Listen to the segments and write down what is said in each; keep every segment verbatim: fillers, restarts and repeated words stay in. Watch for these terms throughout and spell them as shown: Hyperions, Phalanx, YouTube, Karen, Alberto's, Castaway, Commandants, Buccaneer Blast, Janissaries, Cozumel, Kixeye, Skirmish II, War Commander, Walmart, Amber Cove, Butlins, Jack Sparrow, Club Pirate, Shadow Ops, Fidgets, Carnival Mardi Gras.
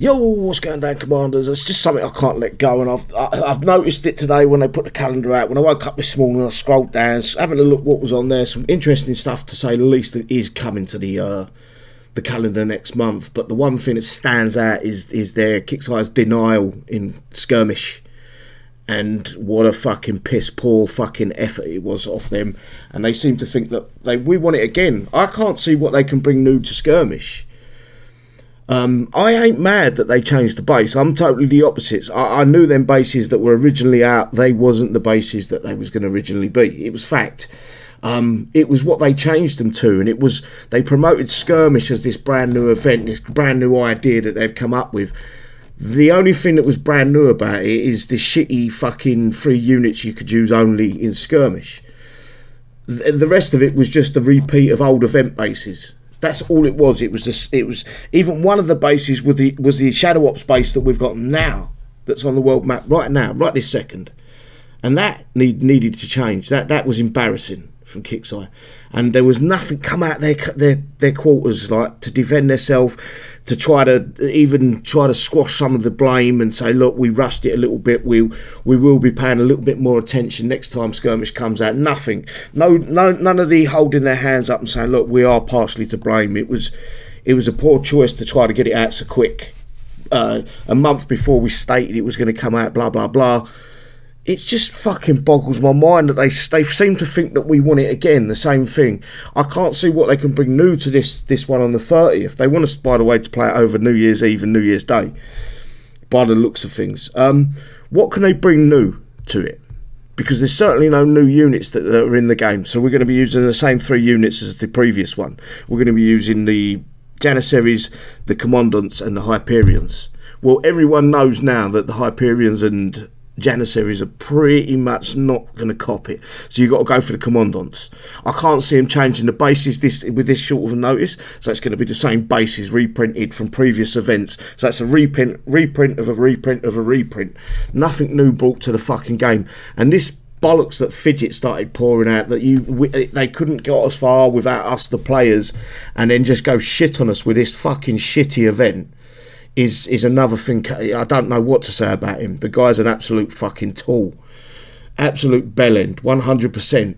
Yo, what's going down, Commanders? It's just something I can't let go, and I've I, I've noticed it today when they put the calendar out. When I woke up this morning, I scrolled down, having a look what was on there. Some interesting stuff, to say the least, that is coming to the uh, the calendar next month. But the one thing that stands out is is their Kixeye's denial in Skirmish, and what a fucking piss poor fucking effort it was off them. And they seem to think that they we want it again. I can't see what they can bring new to Skirmish. Um, I ain't mad that they changed the base. I'm totally the opposite. I, I knew them bases that were originally out, they wasn't the bases that they was going to originally be. It was fact. Um, it was what they changed them to, and it was they promoted Skirmish as this brand new event, this brand new idea that they've come up with. The only thing that was brand new about it is the shitty fucking three units you could use only in Skirmish. The, the rest of it was just a repeat of old event bases. That's all it was. It was this, it was even one of the bases with the was the Shadow Ops base that we've got now, that's on the world map right now, right this second, and that need, needed to change. That that was embarrassing from Kixeye, and there was nothing come out their their their quarters like to defend themselves, to try to even try to squash some of the blame and say, look, we rushed it a little bit. We we will be paying a little bit more attention next time Skirmish comes out. Nothing, no, no, none of the holding their hands up and saying, look, we are partially to blame. It was it was a poor choice to try to get it out so quick. Uh, a month before we stated it was going to come out, blah blah blah. It just fucking boggles my mind that they they seem to think that we want it again, the same thing. I can't see what they can bring new to this this one on the thirtieth. They want us, by the way, to play it over New Year's Eve and New Year's Day, by the looks of things. Um, what can they bring new to it? Because there's certainly no new units that, that are in the game. So we're going to be using the same three units as the previous one. We're going to be using the Janissaries, the Commandants, and the Hyperions. Well, everyone knows now that the Hyperions and Janissaries are pretty much not going to cop it, so you've got to go for the Commandants. I can't see them changing the bases this with this short of a notice, so it's going to be the same bases reprinted from previous events. So that's a reprint, reprint of a reprint of a reprint. Nothing new brought to the fucking game, and this bollocks that Fidget started pouring out that you we, they couldn't get as far without us, the players, and then just go shit on us with this fucking shitty event. Is, is another thing. I don't know what to say about him. The guy's an absolute fucking tool. Absolute bellend, one hundred percent.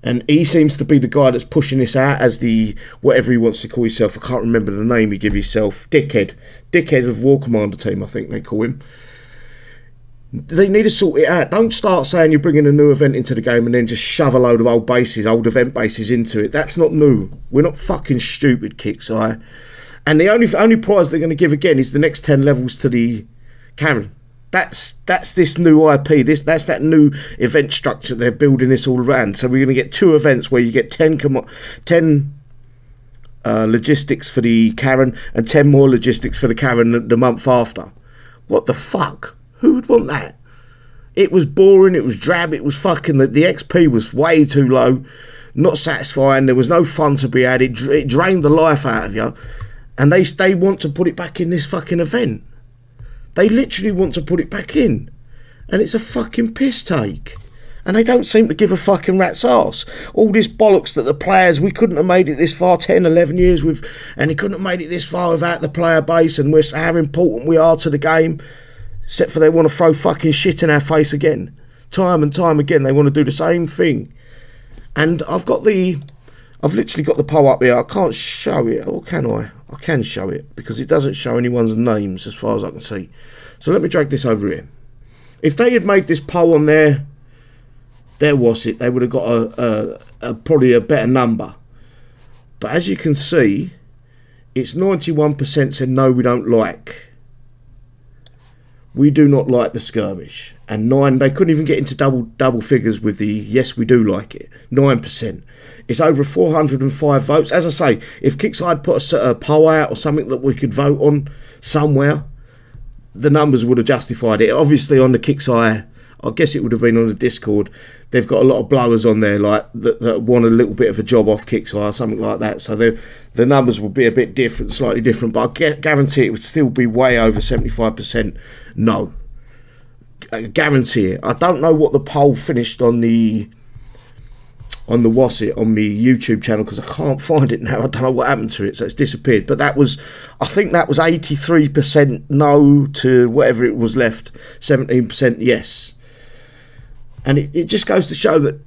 And he seems to be the guy that's pushing this out as the, whatever he wants to call himself, I can't remember the name he give himself, Dickhead. Dickhead of War Commander team, I think they call him. They need to sort it out. Don't start saying you're bringing a new event into the game and then just shove a load of old bases, old event bases into it. That's not new. We're not fucking stupid, Kixeye. And the only only prize they're going to give again is the next ten levels to the Karen. That's that's this new I P. This that's that new event structure they're building this all around. So we're going to get two events where you get ten com ten uh, logistics for the Karen and ten more logistics for the Karen the, the month after. What the fuck? Who would want that? It was boring. It was drab. It was fucking the, the X P was way too low, not satisfying. There was no fun to be had. It, it drained the life out of you. And they, they want to put it back in this fucking event. They literally want to put it back in. And it's a fucking piss take. And they don't seem to give a fucking rat's ass. All this bollocks that the players, we couldn't have made it this far ten, eleven years with, and they couldn't have made it this far without the player base, and we're, how important we are to the game. Except for they want to throw fucking shit in our face again. Time and time again, they want to do the same thing. And I've got the... I've literally got the poll up here. I can't show it, or can I? I can show it, because it doesn't show anyone's names as far as I can see. So let me drag this over here. If they had made this poll on there, there was it. They would have got a, a, a probably a better number. But as you can see, it's ninety-one percent said no, we don't like. We do not like the Skirmish. And nine, they couldn't even get into double double figures with the yes, we do like it. nine percent. It's over four hundred and five votes. As I say, if Kixeye put a, a poll out or something that we could vote on somewhere, the numbers would have justified it. Obviously, on the Kixeye, I guess it would have been on the Discord. They've got a lot of blowers on there, like that, that want a little bit of a job off Kixeye or something like that. So the numbers would be a bit different, slightly different. But I get, guarantee it would still be way over seventy-five percent. No, I guarantee it. I don't know what the poll finished on the on the Wasit on my YouTube channel because I can't find it now. I don't know what happened to it, so it's disappeared. But that was, I think that was eighty-three percent no to whatever it was left, seventeen percent yes. And it, it just goes to show that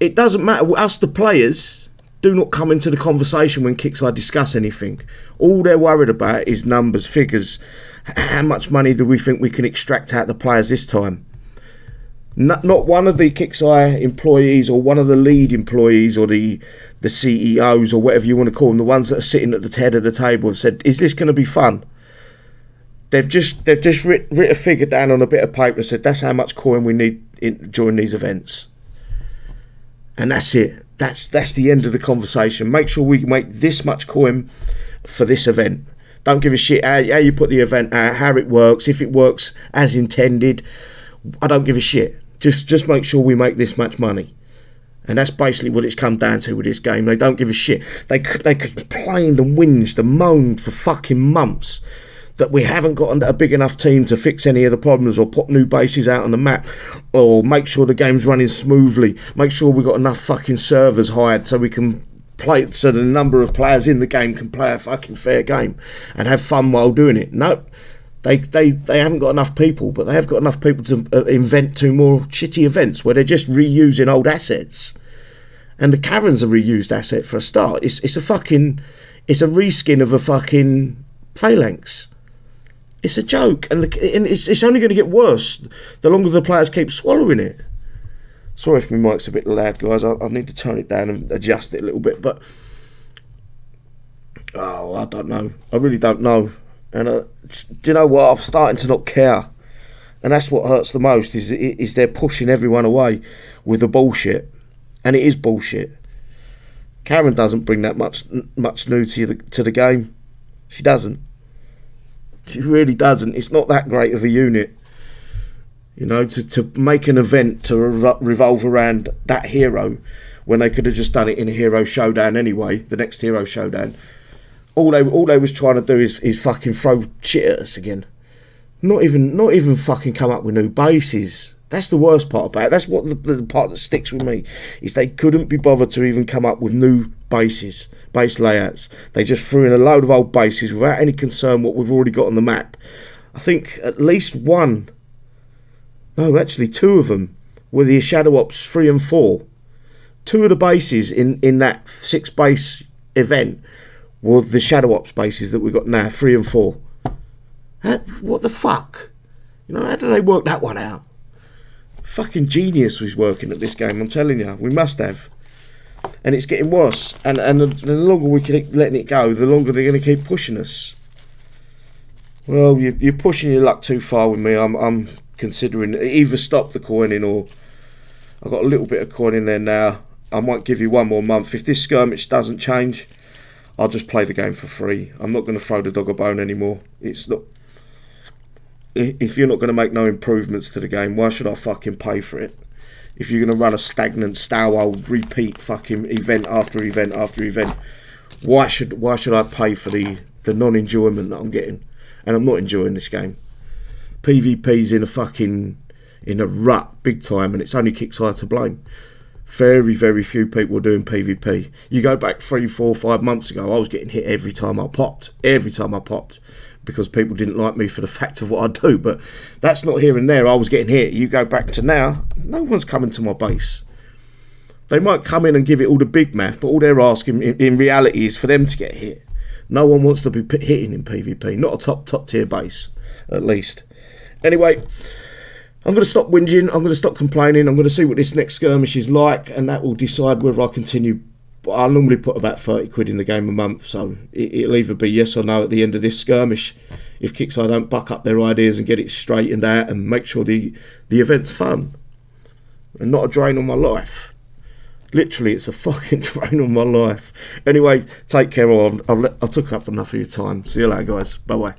it doesn't matter. Us, the players, do not come into the conversation when Kixeye discuss anything. All they're worried about is numbers, figures. How much money do we think we can extract out the players this time? Not, not one of the Kixeye employees or one of the lead employees or the the C E Os or whatever you want to call them, the ones that are sitting at the head of the table, have said, "Is this going to be fun?" They've just they've just writ, writ a figure down on a bit of paper and said, "That's how much coin we need in, during these events," and that's it. That's that's the end of the conversation. Make sure we make this much coin for this event. Don't give a shit how, how you put the event out, how it works, if it works as intended. I don't give a shit. Just just make sure we make this much money. And that's basically what it's come down to with this game. They don't give a shit. They, they complained and whinged and moaned for fucking months that we haven't got a big enough team to fix any of the problems or put new bases out on the map or make sure the game's running smoothly, make sure we've got enough fucking servers hired so we can play, so the number of players in the game can play a fucking fair game and have fun while doing it. Nope. They, they they haven't got enough people, but they have got enough people to invent two more shitty events where they're just reusing old assets. And the Karen's a reused asset for a start. It's it's a fucking, it's a reskin of a fucking Phalanx. It's a joke, and the, and it's it's only going to get worse the longer the players keep swallowing it. Sorry if my mic's a bit loud, guys. I, I need to tone it down and adjust it a little bit. But oh, I don't know. I really don't know. And uh, do you know what? I'm starting to not care, and that's what hurts the most. Is is they're pushing everyone away with the bullshit, and it is bullshit. Karen doesn't bring that much much new to the to the game. She doesn't. She really doesn't. It's not that great of a unit, you know. To to make an event to re revolve around that hero, when they could have just done it in a hero showdown anyway. The next hero showdown. All they all they was trying to do is, is fucking throw shit at us again. Not even not even fucking come up with new bases. That's the worst part about it. That's what the, the part that sticks with me is they couldn't be bothered to even come up with new bases, base layouts. They just threw in a load of old bases without any concern what we've already got on the map. I think at least one, no, actually two of them were the Shadow Ops three and four. Two of the bases in in that six base event. Well, the Shadow Ops bases that we've got now, three and four. That, what the fuck? You know, how do they work that one out? Fucking genius was working at this game, I'm telling you. We must have. And it's getting worse. And, and the, the longer we keep letting it go, the longer they're going to keep pushing us. Well, you, you're pushing your luck too far with me. I'm, I'm considering either stop the coining or... I've got a little bit of coin in there now. I might give you one more month. If this skirmish doesn't change... I'll just play the game for free. I'm not going to throw the dog a bone anymore. It's not. If you're not going to make no improvements to the game, why should I fucking pay for it? If you're going to run a stagnant, stale old repeat fucking event after event after event, why should why should I pay for the the non-enjoyment that I'm getting? And I'm not enjoying this game. PvP's in a fucking in a rut, big time, and it's only Kixeye to blame. Very, very few people are doing PvP. You go back three, four, five months ago, I was getting hit every time I popped. Every time I popped. Because people didn't like me for the fact of what I do. But that's not here and there. I was getting hit. You go back to now, no one's coming to my base. They might come in and give it all the big math, but all they're asking in, in reality is for them to get hit. No one wants to be hitting in PvP. Not a top, top tier base, at least. Anyway... I'm going to stop whinging, I'm going to stop complaining, I'm going to see what this next skirmish is like, and that will decide whether I continue. But I normally put about thirty quid in the game a month, so it'll either be yes or no at the end of this skirmish, if Kixeye don't buck up their ideas and get it straightened out and make sure the, the event's fun, and not a drain on my life. Literally, it's a fucking drain on my life. Anyway, take care, all. I've, I've, I've took up enough of your time. See you later, guys. Bye-bye.